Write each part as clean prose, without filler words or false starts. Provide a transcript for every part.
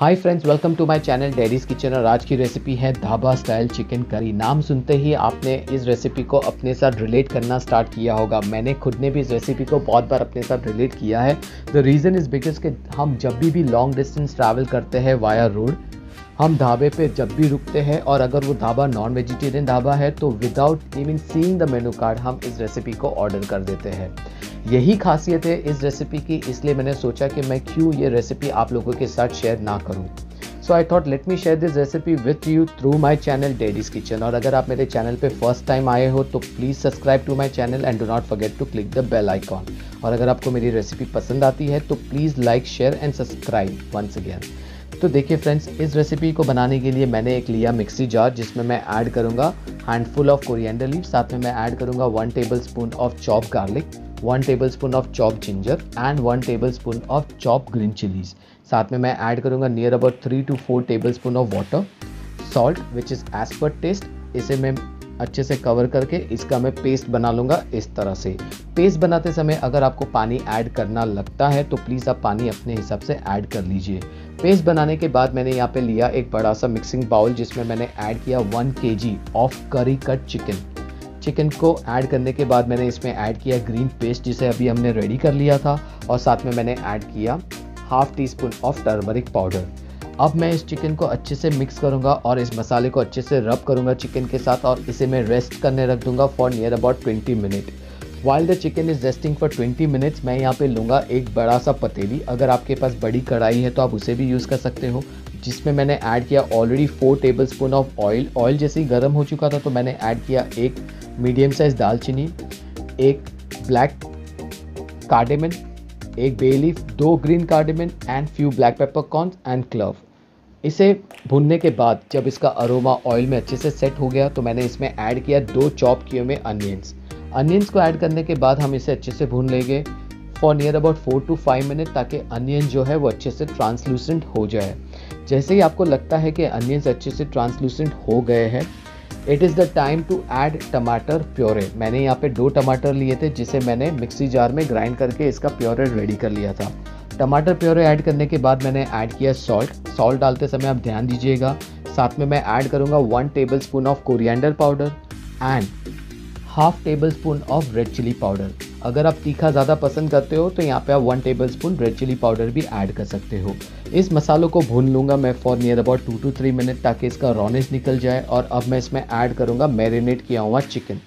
Hi friends, welcome to my channel daddy's kitchen. और आज की रेसिपी है धाबा स्टाइल चिकन करी। नाम सुनते ही आपने इस रेसिपी को अपने साथ रिलेट करना स्टार्ट किया होगा। मैंने खुद ने भी इस रेसिपी को बहुत बार अपने साथ रिलेट किया है। द रीज़न इज़ बिकॉज कि हम जब भी लॉन्ग डिस्टेंस ट्रैवल करते हैं वाया रोड, हम ढाबे पे जब भी रुकते हैं, और अगर वो ढाबा नॉन वेजिटेरियन ढाबा है तो without even seeing the menu card हम इस रेसिपी को ऑर्डर कर देते हैं। यही खासियत है इस रेसिपी की, इसलिए मैंने सोचा कि मैं क्यों ये रेसिपी आप लोगों के साथ शेयर ना करूं। So I thought let me share this recipe with you through my channel daddy's kitchen. और अगर आप मेरे चैनल पे फर्स्ट टाइम आए हो तो please subscribe to my channel and do not forget to click the bell icon. और अगर आपको मेरी रेसिपी पसंद आती है तो please like, share and subscribe once again. तो देखिए फ्रेंड्स, इस रेसिपी को बनाने के लिए मैंने एक लिया मिक्सी जार, जिसमें मैं ऐड करूँगा हैंडफुल ऑफ कोरिएंडर लीफ। साथ में मैं ऐड करूँगा 1 tablespoon of chop garlic, 1 tablespoon of chop ginger and 1 tablespoon of chop green chillies. साथ में मैं ऐड करूँगा near about 3 to 4 tablespoon of water, salt which is as per taste. इसे मैं अच्छे से कवर करके इसका मैं पेस्ट बना लूँगा। इस तरह से पेस्ट बनाते समय अगर आपको पानी ऐड करना लगता है तो प्लीज़ आप पानी अपने हिसाब से ऐड कर लीजिए। पेस्ट बनाने के बाद मैंने यहाँ पे लिया एक बड़ा सा मिक्सिंग बाउल, जिसमें मैंने ऐड किया 1 kg of curry cut chicken. Chicken को ऐड करने के बाद मैंने इसमें ऐड किया ग्रीन पेस्ट, जिसे अभी हमने रेडी कर लिया था, और साथ में मैंने ऐड किया ½ टीस्पून ऑफ टर्मरिक पाउडर। अब मैं इस चिकन को अच्छे से मिक्स करूंगा और इस मसाले को अच्छे से रब करूंगा चिकन के साथ, और इसे मैं रेस्ट करने रख दूंगा for near about 20 minute. While the chicken is resting for 20 minutes, मैं यहाँ पे लूँगा एक बड़ा सा पतीली। अगर आपके पास बड़ी कढ़ाई है तो आप उसे भी यूज़ कर सकते हो, जिसमें मैंने ऐड किया already 4 tablespoon of oil. Oil जैसे ही गर्म हो चुका था तो मैंने ऐड किया एक मीडियम साइज दालचीनी, एक ब्लैक कार्डेमन, एक bay leaf, 2 green cardamom and few black paper corn and clove. इसे भुनने के बाद जब इसका अरोमा ऑयल में अच्छे से सेट हो गया तो मैंने इसमें ऐड किया 2 चॉप किए हुए अनियंस। अनियंस को ऐड करने के बाद हम इसे अच्छे से भून लेंगे for near about 4 to 5 minute, ताकि अनियन जो है वो अच्छे से ट्रांसलूसेंट हो जाए। जैसे ही आपको लगता है कि अनियंस अच्छे से ट्रांसलूसेंट हो गए हैं, it is the time to add टमाटर प्योरे। मैंने यहाँ पे 2 टमाटर लिए थे, जिसे मैंने मिक्सी जार में ग्राइंड करके इसका प्योरे रेडी कर लिया था। टमाटर प्योरे ऐड करने के बाद मैंने ऐड किया सॉल्ट। सॉल्ट डालते समय आप ध्यान दीजिएगा। साथ में मैं ऐड करूँगा 1 tablespoon of coriander powder and ½ tablespoon of red chilli powder. अगर आप तीखा ज़्यादा पसंद करते हो तो यहाँ पे आप 1 टेबलस्पून रेड चिली पाउडर भी ऐड कर सकते हो। इस मसालों को भून लूँगा मैं for near about 2 to 3 minute, ताकि इसका रॉनेस निकल जाए। और अब मैं इसमें ऐड करूँगा मैरिनेट किया हुआ चिकन।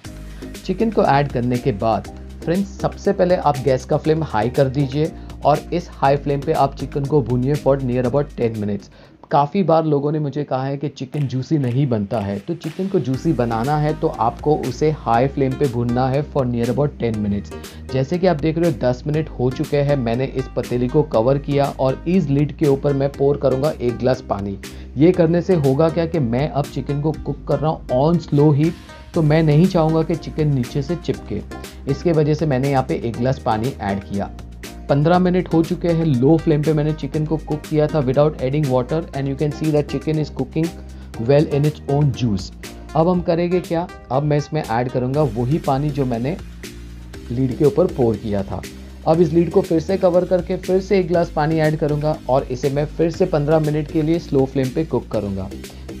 चिकन को ऐड करने के बाद फ्रेंड्स, सबसे पहले आप गैस का फ्लेम हाई कर दीजिए और इस हाई फ्लेम पे आप चिकन को भूनिए फॉर नियर अबाउट 10 मिनट्स। काफ़ी बार लोगों ने मुझे कहा है कि चिकन जूसी नहीं बनता है, तो चिकन को जूसी बनाना है तो आपको उसे हाई फ्लेम पे भूनना है फॉर नियर अबाउट 10 मिनट्स। जैसे कि आप देख रहे हो 10 मिनट हो चुके हैं। मैंने इस पतीली को कवर किया और इस लिड के ऊपर मैं पोर करूँगा 1 ग्लास पानी। ये करने से होगा क्या कि मैं अब चिकन को कुक कर रहा हूँ ऑन स्लो हीट, तो मैं नहीं चाहूँगा कि चिकन नीचे से चिपके। इसके वजह से मैंने यहाँ पर 1 ग्लास पानी ऐड किया। 15 मिनट हो चुके हैं। लो फ्लेम पे मैंने चिकन को कुक किया था without adding water, and you can see that chicken is cooking well in its own juice. अब हम करेंगे क्या, अब मैं इसमें ऐड करूँगा वही पानी जो मैंने लीड के ऊपर पोर किया था। अब इस लीड को फिर से कवर करके फिर से 1 ग्लास पानी ऐड करूँगा और इसे मैं फिर से 15 मिनट के लिए स्लो फ्लेम पे कुक करूँगा।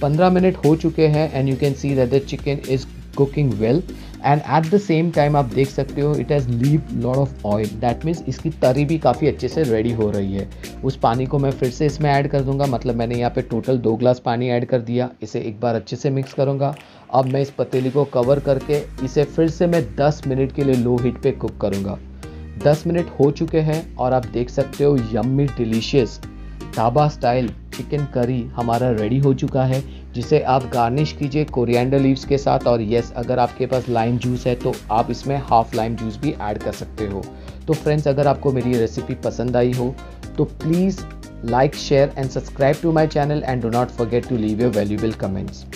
15 मिनट हो चुके हैं and you can see that the chicken is cooking well, and at the same time आप देख सकते हो it has leave lot of oil. That means इसकी तरी भी काफ़ी अच्छे से रेडी हो रही है। उस पानी को मैं फिर से इसमें ऐड कर दूंगा, मतलब मैंने यहाँ पे टोटल 2 ग्लास पानी ऐड कर दिया। इसे एक बार अच्छे से मिक्स करूँगा। अब मैं इस पतीली को कवर करके इसे फिर से मैं 10 मिनट के लिए लो हीट पे कुक करूँगा। 10 मिनट हो चुके हैं और आप देख सकते हो yummy delicious dhaba style chicken curry हमारा रेडी हो चुका है, जिसे आप गार्निश कीजिए कोरिएंडर लीव्स के साथ। और यस, अगर आपके पास लाइम जूस है तो आप इसमें हाफ लाइम जूस भी ऐड कर सकते हो। तो फ्रेंड्स, अगर आपको मेरी रेसिपी पसंद आई हो तो please like, share and subscribe to my channel, and do not forget to leave your valuable comments.